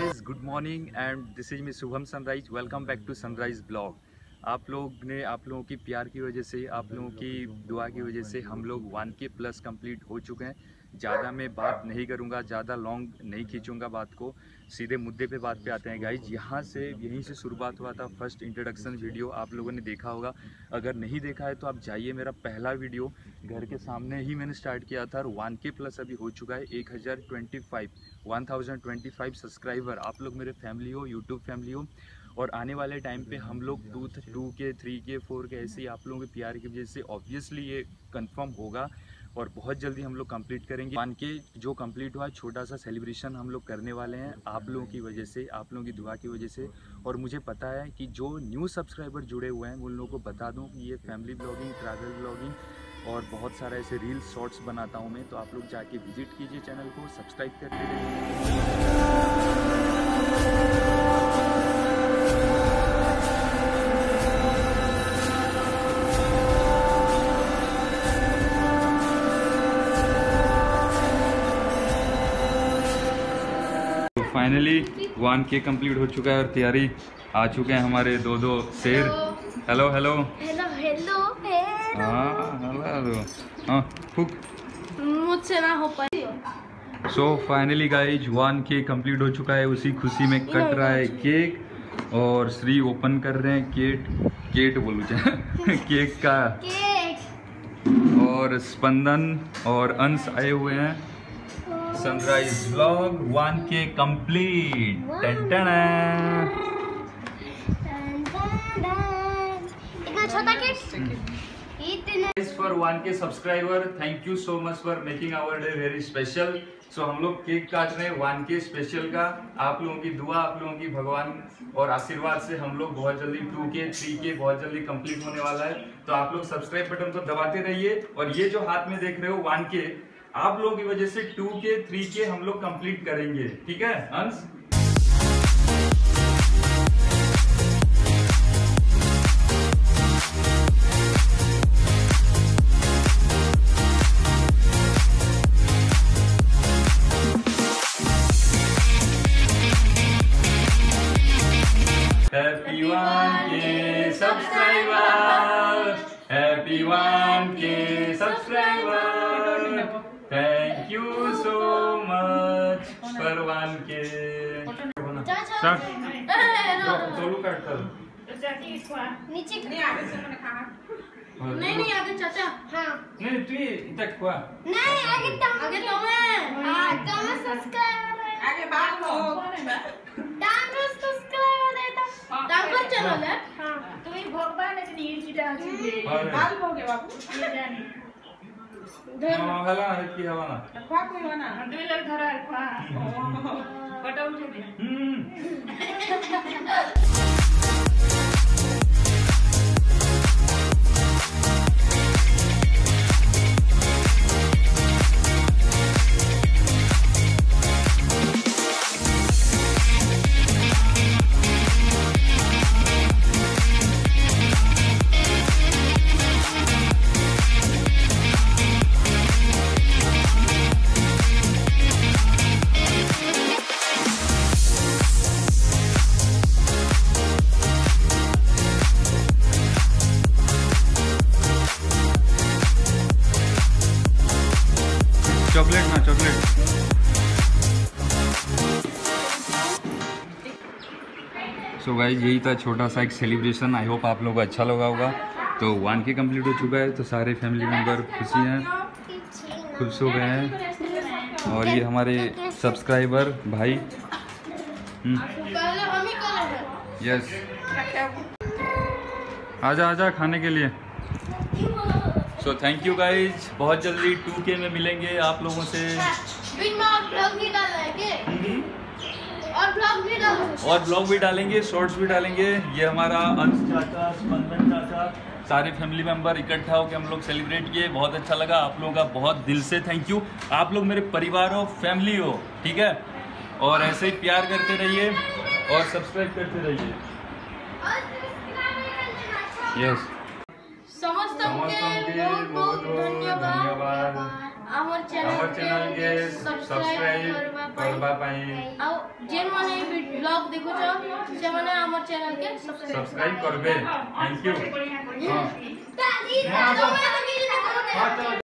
Guys, good morning and this is me Shubham sunrise. Welcome back to sunrise blog. आप लोगों की प्यार की वजह से, आप लोगों की दुआ की वजह से हम लोग 1K प्लस कंप्लीट हो चुके हैं। ज़्यादा मैं बात नहीं करूँगा, ज़्यादा लॉन्ग नहीं खींचूँगा बात को, सीधे मुद्दे पे बात पे आते हैं गाइज। यहीं से शुरुआत हुआ था फर्स्ट इंट्रोडक्शन वीडियो, आप लोगों ने देखा होगा। अगर नहीं देखा है तो आप जाइए, मेरा पहला वीडियो घर के सामने ही मैंने स्टार्ट किया था और 1K प्लस अभी हो चुका है। 1025 सब्सक्राइबर। आप लोग मेरे फैमिली हो, यूट्यूब फैमिली हो, और आने वाले टाइम पे हम लोग 2K 3K 4K ऐसे ही आप लोगों के प्यार की वजह से ऑब्वियसली ये कंफर्म होगा और बहुत जल्दी हम लोग कंप्लीट करेंगे। 1K जो कंप्लीट हुआ, छोटा सा सेलिब्रेशन हम लोग करने वाले हैं आप लोगों की वजह से, आप लोगों की दुआ की वजह से। और मुझे पता है कि जो न्यू सब्सक्राइबर जुड़े हुए हैं उन लोगों को बता दूँ कि ये फैमिली ब्लॉगिंग, ट्रैवल ब्लॉगिंग और बहुत सारा ऐसे रील शॉर्ट्स बनाता हूँ मैं, तो आप लोग जाके विजिट कीजिए, चैनल को सब्सक्राइब करते रहिए। तो फाइनली 1K कंप्लीट हो चुका है और तैयारी आ चुके हैं हमारे दो शेर। हेलो हेलो मुझसे ना हो पाए। So finally guys 1K complete हो चुका है, उसी खुशी में कट रहा है केक और श्री ओपन कर रहे हैं केक का। और स्पंदन और अंश आए हुए हैं। Sunrise vlog 1K complete. For 1K subscriber, thank you so much for making our day very special. So हम लोग केक काट रहे हैं 1K स्पेशल का। आप लोगों की दुआ, आप लोगों की भगवान और आशीर्वाद से हम लोग बहुत जल्दी 2K 3K बहुत जल्दी कंप्लीट होने वाला है। तो आप लोग सब्सक्राइब बटन को दबाते रहिए। और ये जो हाथ में देख रहे हो 1K, आप लोगों की वजह से 2K 3K हम लोग कंप्लीट करेंगे, ठीक है अंश? Happy 1K subscriber, thank you so much for 1K. Start. दोनों काट कर। नीचे नहीं आगे चाचा। हाँ। नहीं तू इधर क्या? नहीं आगे तम। आगे तमें। हाँ तमें subscriber है। आगे बाल हो। डांस subscriber है तो। डांस चलो ले। हाँ। भगवान ने नीड की डांस की बाल हो गए बापू ये जाने धर हला की हवाना रखवा कोई हवाना हंडवे लग धरा रखवा बटाऊ दे चॉकलेट ना चॉकलेट। सो गाइज यही था छोटा सा एक सेलिब्रेशन। आई होप आप लोगों को अच्छा लगा होगा। तो 1K कंप्लीट हो चुका है तो सारे फैमिली मेम्बर खुशी हैं, खुश हो गए हैं। और ये हमारे सब्सक्राइबर भाई यस आजा खाने के लिए। तो थैंक यू गाइज, बहुत जल्दी 2K में मिलेंगे आप लोगों से। और ब्लॉग भी डालेंगे, शॉर्ट्स भी डालेंगे। ये हमारा अंश चाचा, स्पंदन चाचा, सारे फैमिली मेम्बर इकट्ठा होकर हम लोग सेलिब्रेट किए। बहुत अच्छा लगा। आप लोगों का बहुत दिल से थैंक यू। आप लोग मेरे परिवार हो, फैमिली हो, ठीक है? और ऐसे ही प्यार करते रहिए और सब्सक्राइब करते रहिए। यस, समस्त के बहुत बहुत धन्यवाद। आवर चैनल के सब्सक्राइब करबा पई आ जे माने ब्लॉग देखो छौ से माने आवर चैनल के सब्सक्राइब करबे। Thank you. हां।